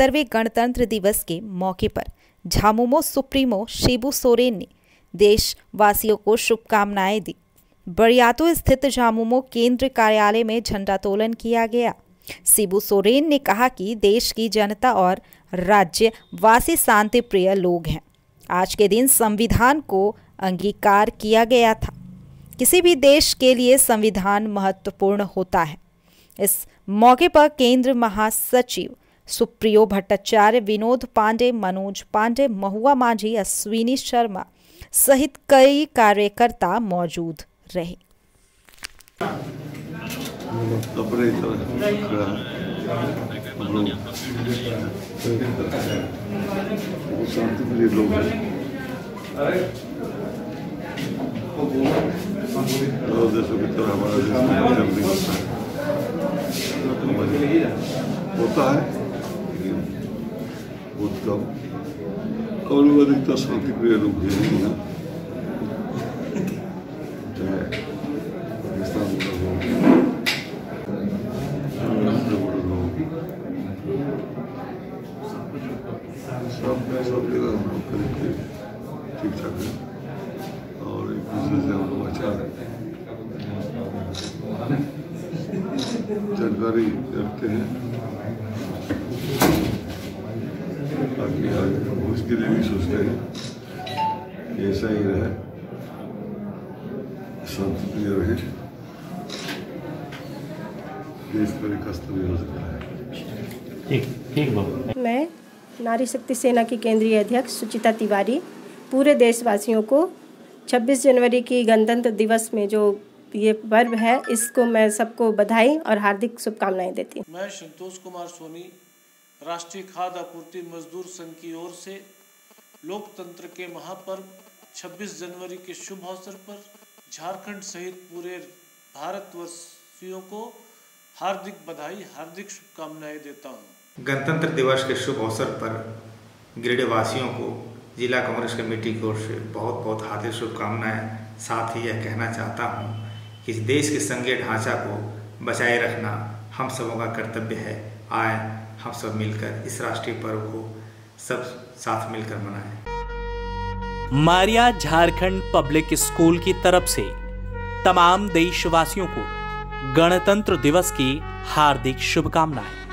77वें गणतंत्र दिवस के मौके पर झामुमो सुप्रियो शिबू सोरेन ने देशवासियों को शुभकामनाएं दी। बरियातु स्थित झामुमो केंद्र कार्यालय में झंडोत्तोलन किया गया। शिबू सोरेन ने कहा कि देश की जनता और राज्यवासी शांति प्रिय लोग हैं। आज के दिन संविधान को अंगीकार किया गया था। किसी भी देश के लिए संविधान महत्वपूर्ण होता है। इस मौके पर केंद्र महासचिव सुप्रियो भट्टाचार्य, विनोद पांडे, मनोज पांडे, महुआ मांझी, अश्विनी शर्मा सहित कई कार्यकर्ता मौजूद रहे। होता है बहुत कम और वो अधिकतर शांति प्रिय लोग हैं। पाकिस्तान सब जगह हम लोग करीब करीब ठीक ठाक है और एक दूसरे से हम लोग अच्छा जानकारी रखते हैं। उसके लिए भी सोचते हैं कि ऐसा ही रहे, शांति प्रिय रहे, देश पर विकास हो सकता है। ठीक। मैं नारी शक्ति सेना की केंद्रीय अध्यक्ष सुचिता तिवारी पूरे देशवासियों को 26 जनवरी की गणतंत्र दिवस में जो ये पर्व है इसको मैं सबको बधाई और हार्दिक शुभकामनाएं देती हूँ। मैं संतोष कुमार सोनी राष्ट्रीय खाद्य आपूर्ति मजदूर संघ की ओर से लोकतंत्र के महापर्व 26 जनवरी के शुभ अवसर पर झारखंड सहित पूरे भारतवासियों को हार्दिक बधाई हार्दिक शुभकामनाएं देता हूं। गणतंत्र दिवस के शुभ अवसर पर गिरिडीह वासियों को जिला कांग्रेस कमेटी की ओर से बहुत बहुत हार्दिक शुभकामनाएं। साथ ही यह कहना चाहता हूँ कि इस देश के संघीय ढांचा को बचाए रखना हम सबों का कर्तव्य है। आए हम सब मिलकर इस राष्ट्रीय पर्व को सब साथ मिलकर मनाएं। मारिया झारखंड पब्लिक स्कूल की तरफ से तमाम देशवासियों को गणतंत्र दिवस की हार्दिक शुभकामनाएं।